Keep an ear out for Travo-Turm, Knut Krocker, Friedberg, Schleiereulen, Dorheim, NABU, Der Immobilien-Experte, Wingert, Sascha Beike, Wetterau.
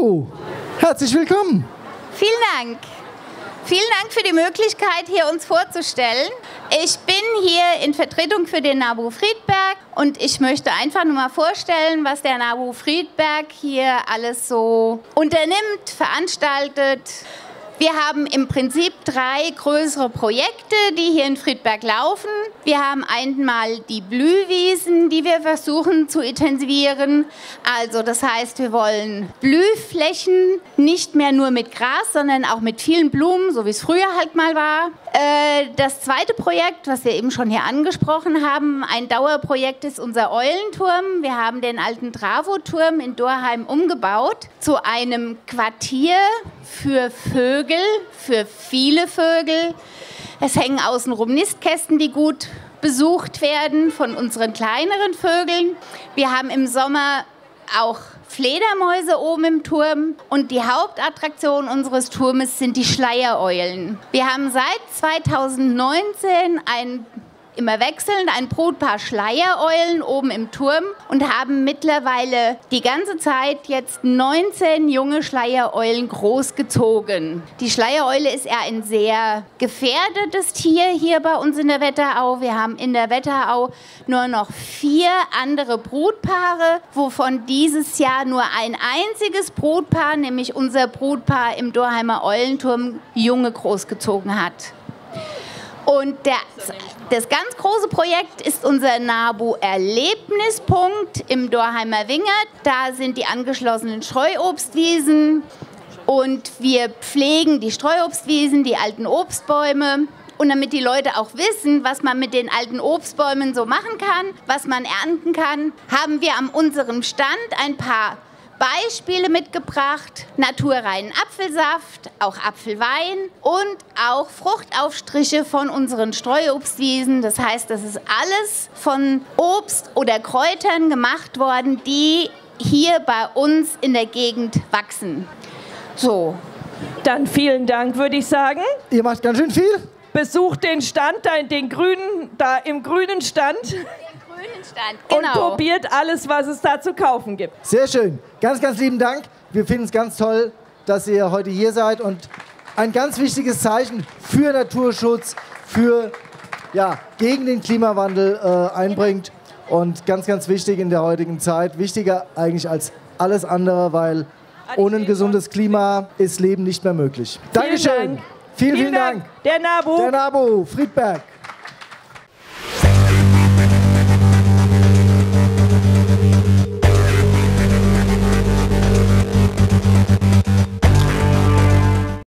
NABU. Herzlich willkommen. Vielen Dank. Vielen Dank für die Möglichkeit, hier uns vorzustellen. Ich bin hier in Vertretung für den NABU Friedberg und ich möchte einfach nur mal vorstellen, was der NABU Friedberg hier alles so unternimmt, veranstaltet. Wir haben im Prinzip drei größere Projekte, die hier in Friedberg laufen. Wir haben einmal die Blühwiesen, die wir versuchen zu intensivieren. Also das heißt, wir wollen Blühflächen nicht mehr nur mit Gras, sondern auch mit vielen Blumen, so wie es früher halt mal war. Das zweite Projekt, was wir eben schon hier angesprochen haben, ein Dauerprojekt, ist unser Eulenturm. Wir haben den alten Travo-Turm in Dorheim umgebaut zu einem Quartier für Vögel. Für viele Vögel. Es hängen außenrum Nistkästen, die gut besucht werden von unseren kleineren Vögeln. Wir haben im Sommer auch Fledermäuse oben im Turm und die Hauptattraktion unseres Turmes sind die Schleiereulen. Wir haben seit 2019 immer wechselnd ein Brutpaar Schleiereulen oben im Turm und haben mittlerweile die ganze Zeit jetzt 19 junge Schleiereulen großgezogen. Die Schleiereule ist ja ein sehr gefährdetes Tier hier bei uns in der Wetterau. Wir haben in der Wetterau nur noch 4 andere Brutpaare, wovon dieses Jahr nur ein einziges Brutpaar, nämlich unser Brutpaar im Dorheimer Eulenturm, Junge großgezogen hat. Und das ganz große Projekt ist unser NABU-Erlebnispunkt im Dorheimer Wingert. Da sind die angeschlossenen Streuobstwiesen und wir pflegen die Streuobstwiesen, die alten Obstbäume. Und damit die Leute auch wissen, was man mit den alten Obstbäumen so machen kann, was man ernten kann, haben wir an unserem Stand ein paar Beispiele mitgebracht, naturreinen Apfelsaft, auch Apfelwein und auch Fruchtaufstriche von unseren Streuobstwiesen. Das heißt, das ist alles von Obst oder Kräutern gemacht worden, die hier bei uns in der Gegend wachsen. So. Dann vielen Dank, würde ich sagen. Ihr macht ganz schön viel. Besucht den Stand, im grünen Stand. Stand. Genau. Und probiert alles, was es da zu kaufen gibt. Sehr schön. Ganz, ganz lieben Dank. Wir finden es ganz toll, dass ihr heute hier seid und ein ganz wichtiges Zeichen für Naturschutz, für, ja, gegen den Klimawandel einbringt. Und ganz, ganz wichtig in der heutigen Zeit. Wichtiger eigentlich als alles andere, weil ohne ein gesundes Klima ist Leben nicht mehr möglich. Dankeschön. Vielen Dank. Vielen Dank. Der NABU Friedberg.